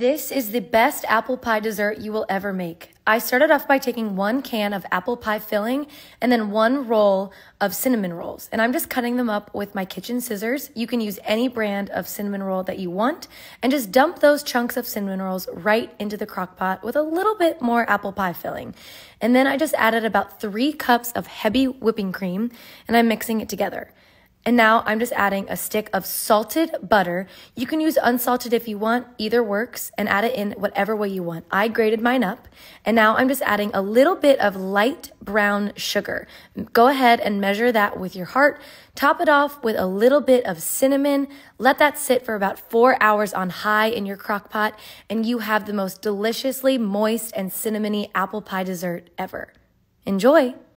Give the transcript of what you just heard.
This is the best apple pie dessert you will ever make. I started off by taking 1 can of apple pie filling and then 1 roll of cinnamon rolls. And I'm just cutting them up with my kitchen scissors. You can use any brand of cinnamon roll that you want and just dump those chunks of cinnamon rolls right into the crock pot with a little bit more apple pie filling. And then I just added about 3 cups of heavy whipping cream and I'm mixing it together. And now I'm just adding a stick of salted butter. You can use unsalted if you want, either works, and add it in whatever way you want. I grated mine up, and now I'm just adding a little bit of light brown sugar. Go ahead and measure that with your heart. Top it off with a little bit of cinnamon. Let that sit for about 4 hours on high in your crock pot, and you have the most deliciously moist and cinnamony apple pie dessert ever. Enjoy!